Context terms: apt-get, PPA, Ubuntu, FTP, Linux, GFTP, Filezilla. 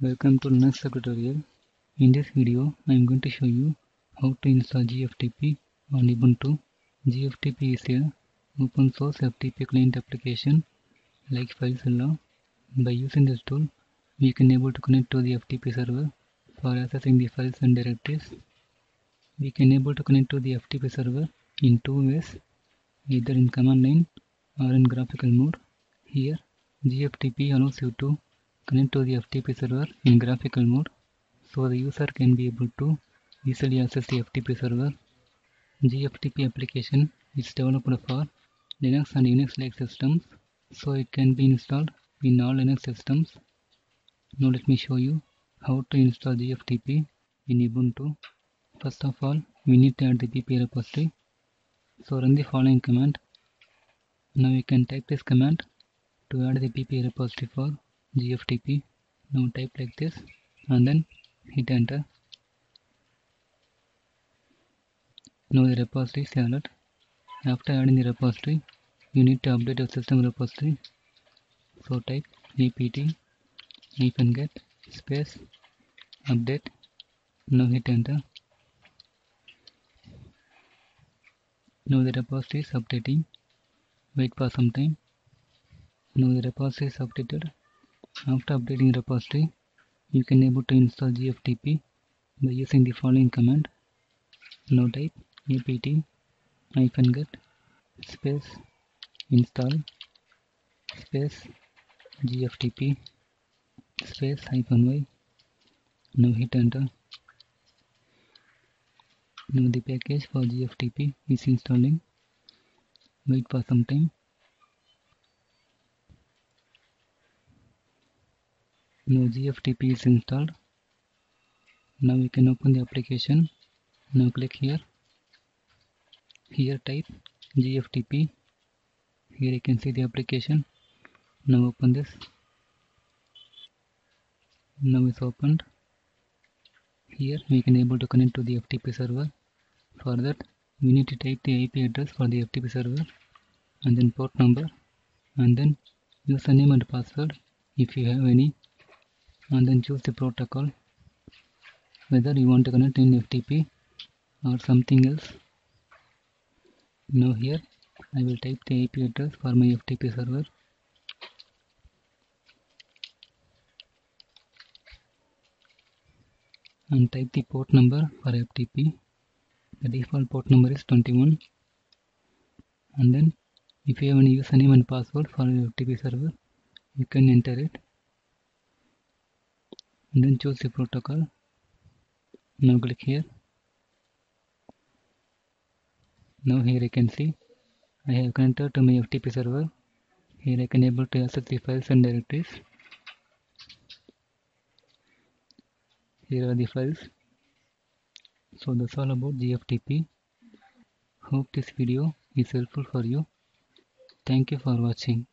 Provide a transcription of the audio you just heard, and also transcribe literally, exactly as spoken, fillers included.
Welcome to Linux tutorial. In this video, I am going to show you how to install G F T P on Ubuntu. G F T P is a open source F T P client application like Filezilla. By using this tool, we can able to connect to the F T P server for accessing the files and directives. We can able to connect to the F T P server in two ways, either in command line or in graphical mode. Here, G F T P allows you to connect to the F T P server in graphical mode, so the user can be able to easily access the F T P server. G F T P application is developed for Linux and Unix-like systems, so it can be installed in all Linux systems. Now let me show you how to install G F T P in Ubuntu. First of all, we need to add the P P A repository, so run the following command. Now you can type this command to add the P P A repository for G F T P. Now type like this and then hit enter. Now the repository is added. After adding the repository, you need to update your system repository. So type apt-get space update. Now hit enter. Now the repository is updating. Wait for some time. Now the repository is updated. After updating repository, you can able to install G F T P by using the following command. Now type apt-get space install space G F T P space hyphen y. Now hit enter. Now the package for G F T P is installing. Wait for some time. Now G F T P is installed. Now we can open the application. Now click here. Here type G F T P. Here you can see the application. Now open this. Now it's opened. Here we can able to connect to the F T P server. For that, we need to type the I P address for the F T P server, and then port number, and then username and password if you have any, and then choose the protocol, whether you want to connect in F T P or something else. Now here I will type the I P address for my F T P server. And type the port number for F T P. The default port number is twenty-one. And then if you have any username and password for your F T P server, you can enter it. And then choose the protocol. Now click here. Now here you can see I have connected to my F T P server. Here I can able to access the files and directories. Here are the files. So that's all about G F T P. Hope this video is helpful for you. Thank you for watching.